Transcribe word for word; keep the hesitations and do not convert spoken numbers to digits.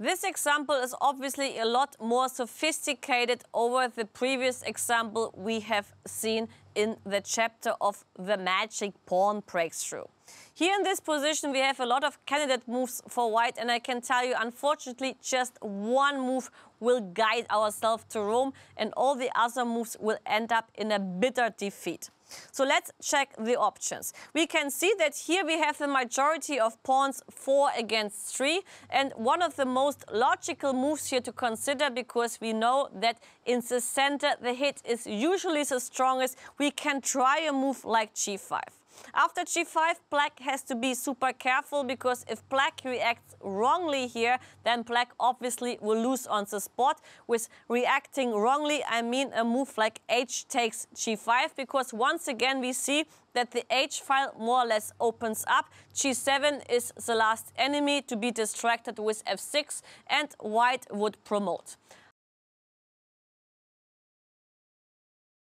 This example is obviously a lot more sophisticated over the previous example we have seen in the chapter of the magic pawn breakthrough. Here in this position we have a lot of candidate moves for white, and I can tell you unfortunately just one move will guide ourselves to Rome and all the other moves will end up in a bitter defeat. So let's check the options. We can see that here we have the majority of pawns four against three, and one of the most logical moves here to consider, because we know that in the center the hit is usually the strongest, we can try a move like g five. After g five, black has to be super careful, because if black reacts wrongly here, then black obviously will lose on the spot. With reacting wrongly, I mean a move like h takes g five, because once again we see that the h file more or less opens up. g seven is the last enemy to be distracted with f six, and white would promote.